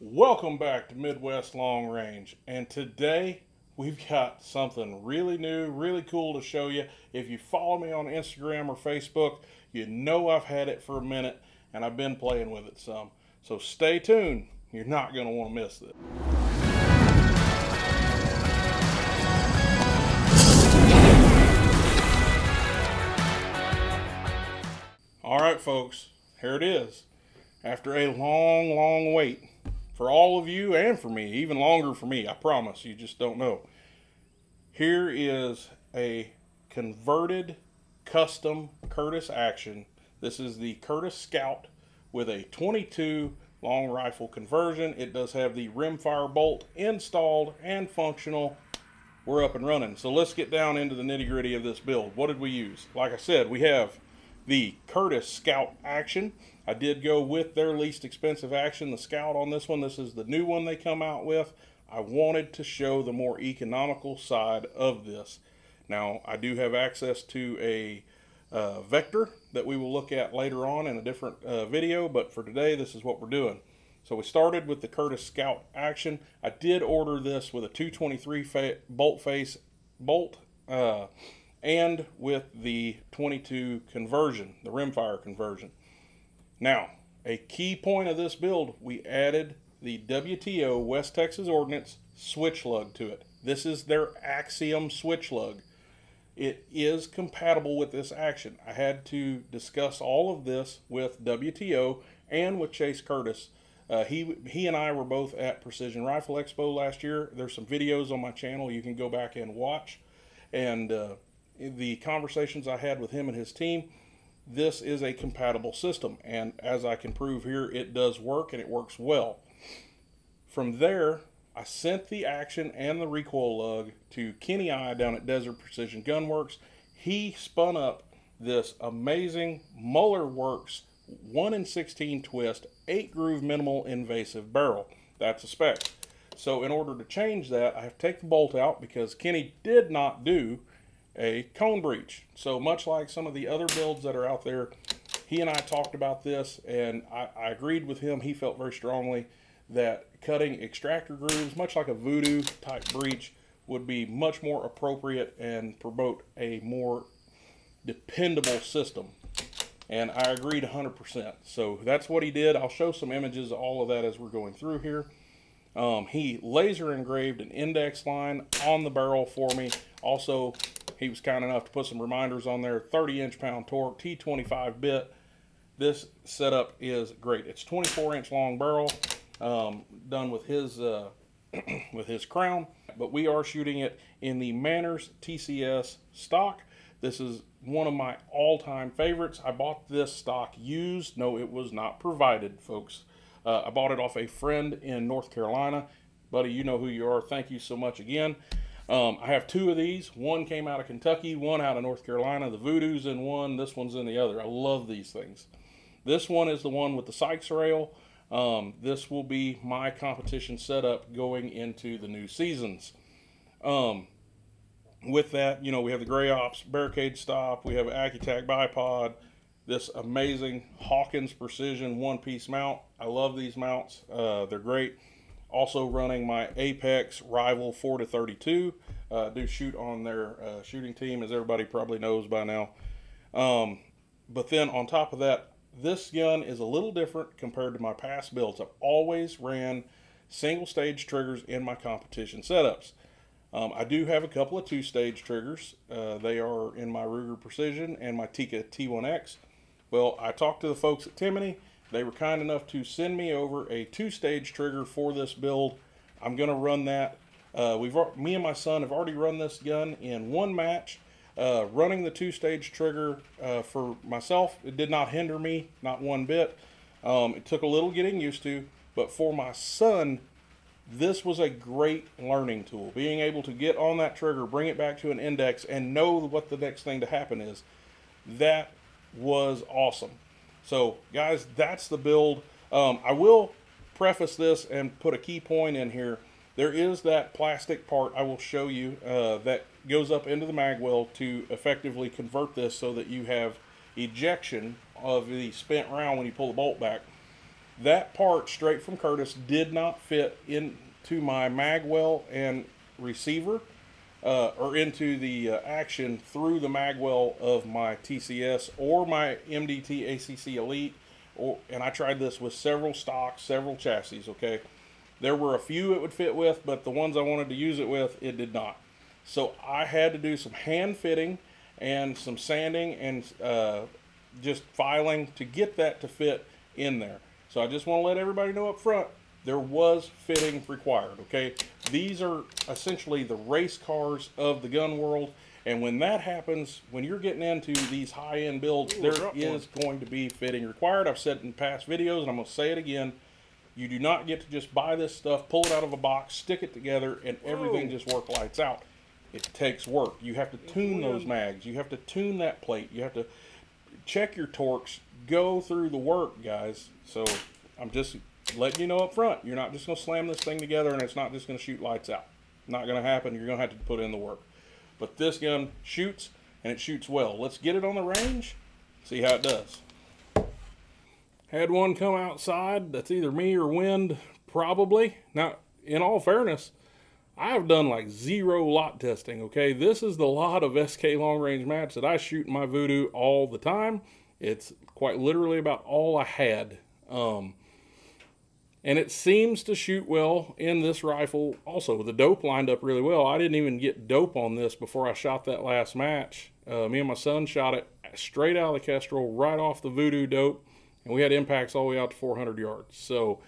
Welcome back to Midwest Long Range, and today we've got something really new, really cool to show you. If you follow me on Instagram or Facebook, you know I've had it for a minute and I've been playing with it some. So stay tuned, you're not going to want to miss it. Alright folks, here it is. After a long, long wait. For all of you and for me, even longer for me, I promise, you just don't know. Here is a converted custom Curtis action. This is the Curtis Scout with a 22 long rifle conversion. It does have the rimfire bolt installed and functional. We're up and running. So let's get down into the nitty gritty of this build. What did we use? Like I said, we have the Curtis Scout action. I did go with their least expensive action, the Scout, on this one. This is the new one they come out with. I wanted to show the more economical side of this. Now, I do have access to a vector that we will look at later on in a different video, but for today, this is what we're doing. So we started with the Curtis Scout action. I did order this with a 223 bolt face bolt and with the 22 conversion, the rimfire conversion. Now, a key point of this build, we added the WTO, West Texas Ordnance, switch lug to it. This is their Axiom switch lug. It is compatible with this action. I had to discuss all of this with WTO and with Chase Curtis. He and I were both at Precision Rifle Expo last year. There's some videos on my channel you can go back and watch. And the conversations I had with him and his team, this is a compatible system, and as I can prove here, it does work and it works well. From there, I sent the action and the recoil lug to Kenny I down at Desert Precision Gunworks. He spun up this amazing Mueller Works 1-in-16 twist 8-groove minimal invasive barrel. That's a spec. So in order to change that, I have to take the bolt out because Kenny did not do a cone breech. So much like some of the other builds that are out there, he and I talked about this, and I agreed with him. He felt very strongly that cutting extractor grooves, much like a Vudoo type breech, would be much more appropriate and promote a more dependable system. And I agreed 100%. So that's what he did. I'll show some images of all of that as we're going through here. He laser engraved an index line on the barrel for me. Also, he was kind enough to put some reminders on there. 30-inch pound torque, T25 bit. This setup is great. It's 24-inch long barrel, done with his with his crown. But we are shooting it in the Manners TCS stock. This is one of my all-time favorites. I bought this stock used. No, it was not provided, folks. I bought it off a friend in North Carolina. Buddy, you know who you are. Thank you so much again. I have two of these. One came out of Kentucky, one out of North Carolina. The Voodoo's in one, this one's in the other. I love these things. This one is the one with the Sykes rail. This will be my competition setup going into the new seasons. With that, you know, we have the Grey Ops barricade stop, we have Accutac bipod, this amazing Hawkins Precision one-piece mount. I love these mounts. They're great. Also running my Apex Rival 4-32. Do shoot on their shooting team, as everybody probably knows by now. But then on top of that, this gun is a little different compared to my past builds. I've always ran single-stage triggers in my competition setups. I do have a couple of two-stage triggers. They are in my Ruger Precision and my Tika T1X. Well, I talked to the folks at Timoney. They were kind enough to send me over a two-stage trigger for this build. I'm going to run that. Me and my son have already run this gun in one match. Running the two-stage trigger for myself, it did not hinder me, not one bit. It took a little getting used to, but for my son, this was a great learning tool. Being able to get on that trigger, bring it back to an index, and know what the next thing to happen is, that was awesome. So guys, that's the build. I will preface this and put a key point in here. There is that plastic part I will show you that goes up into the mag well to effectively convert this so that you have ejection of the spent round when you pull the bolt back. That part straight from Curtis did not fit into my mag well and receiver, or into the action through the mag well of my TCS or my MDT ACC Elite. And I tried this with several stocks, several chassis, okay? There were a few it would fit with, but the ones I wanted to use it with, it did not. So I had to do some hand fitting and some sanding and just filing to get that to fit in there. So I just want to let everybody know up front, there was fitting required, okay? These are essentially the race cars of the gun world. And when that happens, when you're getting into these high-end builds, there is going to be fitting required. I've said it in past videos, and I'm going to say it again. You do not get to just buy this stuff, pull it out of a box, stick it together, and everything just work lights out. It takes work. You have to tune those mags. You have to tune that plate. You have to check your torques. Go through the work, guys. So I'm just letting you know up front. You're not just going to slam this thing together, and it's not just going to shoot lights out. Not going to happen. You're going to have to put in the work. But this gun shoots, and it shoots well. Let's get it on the range, see how it does. Had one come outside, that's either me or wind, probably. Now, in all fairness, I've done like zero lot testing, okay? This is the lot of SK long range maps that I shoot in my Vudoo all the time. It's quite literally about all I had. And it seems to shoot well in this rifle also. The dope lined up really well. I didn't even get dope on this before I shot that last match. Me and my son shot it straight out of the Kestrel, right off the Vudoo dope. And we had impacts all the way out to 400 yards. So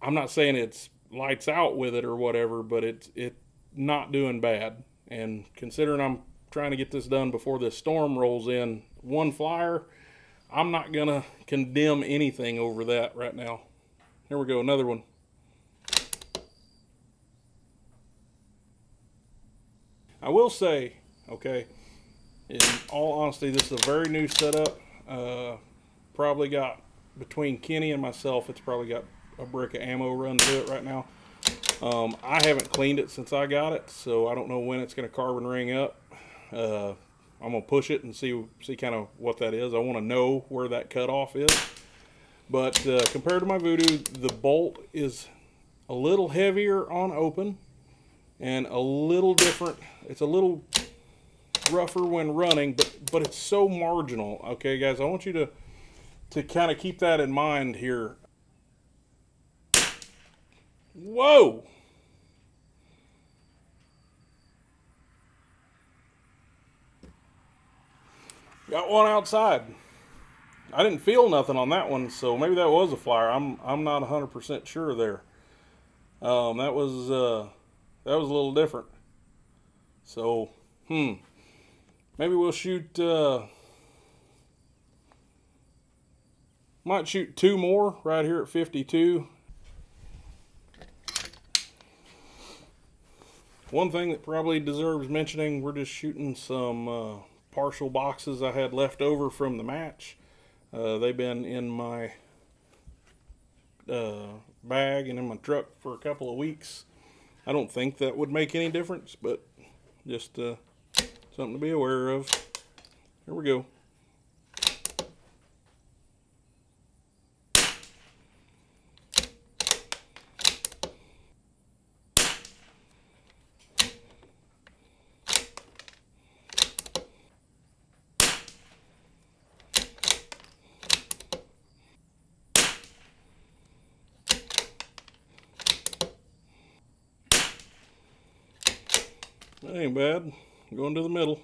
I'm not saying it's lights out with it or whatever, but it's not doing bad. And considering I'm trying to get this done before this storm rolls in, one flyer, I'm not going to condemn anything over that right now. Here we go, another one. I will say, okay, in all honesty, this is a very new setup. Probably got, between Kenny and myself, it's probably got a brick of ammo run to it right now. I haven't cleaned it since I got it, so I don't know when it's going to carbon ring up. I'm going to push it and see kind of what that is. I want to know where that cutoff is. But compared to my Vudoo, the bolt is a little heavier on open and a little different. It's a little rougher when running, but it's so marginal. Okay, guys, I want you to kind of keep that in mind here. Whoa! Got one outside. I didn't feel nothing on that one, so maybe that was a flyer. I'm not 100% sure there. That was a little different. So, maybe we'll shoot. Might shoot two more right here at 52. One thing that probably deserves mentioning: we're just shooting some partial boxes I had left over from the match. They've been in my bag and in my truck for a couple of weeks. I don't think that would make any difference, but just something to be aware of. Here we go. That ain't bad. I'm going to the middle.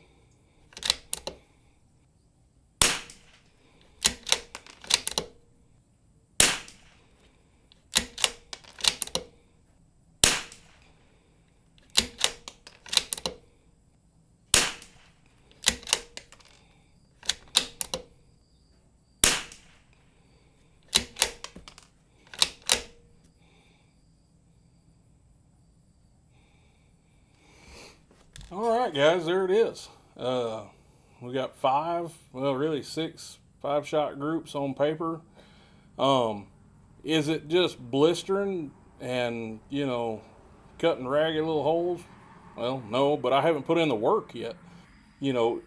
Alright guys, there it is. We got six five shot groups on paper. Is it just blistering and, you know, cutting ragged little holes? Well, no, but I haven't put in the work yet. You know,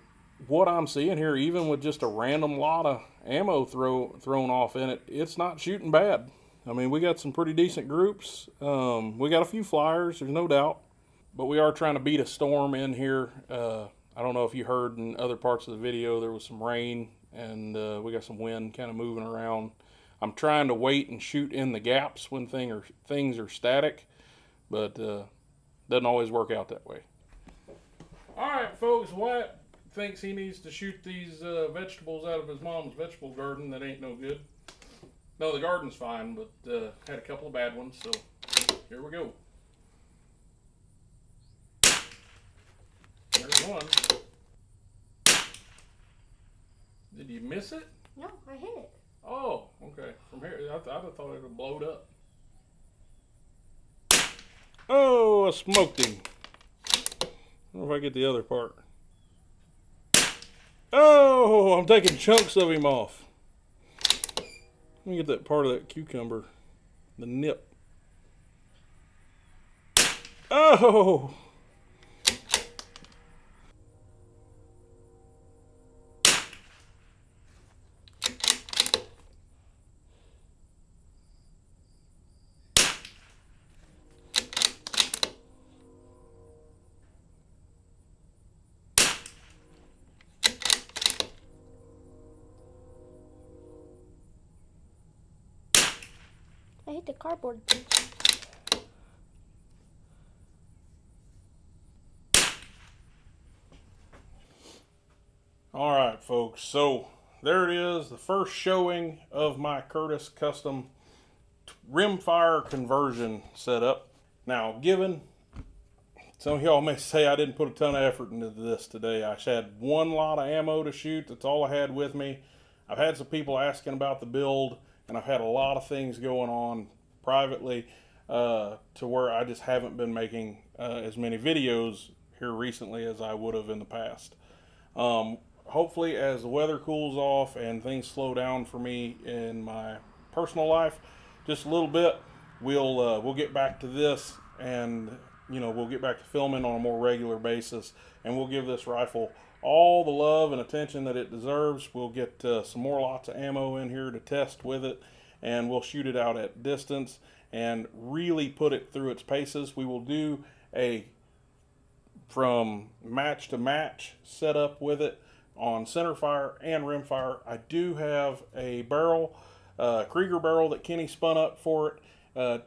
what I'm seeing here, even with just a random lot of ammo thrown off in it, it's not shooting bad. I mean, we got some pretty decent groups. We got a few flyers, there's no doubt, but we are trying to beat a storm in here. I don't know if you heard in other parts of the video, there was some rain and we got some wind kind of moving around. I'm trying to wait and shoot in the gaps when things are static, but doesn't always work out that way. All right, folks, Wyatt thinks he needs to shoot these vegetables out of his mom's vegetable garden that ain't no good. No, the garden's fine, but had a couple of bad ones, so here we go. There's one. Did you miss it? No, I hit it. Oh, okay. From here, I thought it would blow it up. Oh, I smoked him. I don't know if I get the other part. Oh, I'm taking chunks of him off. Let me get that part of that cucumber, the nip. Oh! I hit the cardboard. All right, folks. So there it is, the first showing of my Curtis custom rimfire conversion setup. Now, given some of y'all may say I didn't put a ton of effort into this today. I had one lot of ammo to shoot. That's all I had with me. I've had some people asking about the build. And I've had a lot of things going on privately to where I just haven't been making as many videos here recently as I would have in the past. Hopefully as the weather cools off and things slow down for me in my personal life just a little bit, we'll get back to this, and you know, we'll get back to filming on a more regular basis, and we'll give this rifle all the love and attention that it deserves. We'll get some more lots of ammo in here to test with it, and we'll shoot it out at distance and really put it through its paces. We will do a from match to match setup with it on center fire and rim fire. I do have a barrel, Krieger barrel that Kenny spun up for it,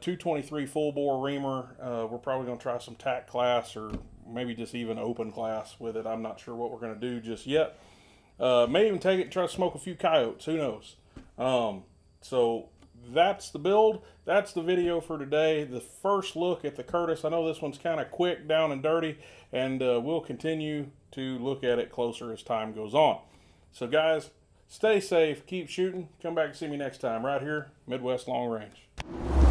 223 full bore reamer. We're probably gonna try some tack class or maybe just even open class with it. I'm not sure what we're going to do just yet. May even take it and try to smoke a few coyotes. Who knows? So that's the build. That's the video for today. The first look at the Curtis. I know this one's kind of quick, down and dirty, and we'll continue to look at it closer as time goes on. So guys, stay safe. Keep shooting. Come back and see me next time right here, Midwest Long Range.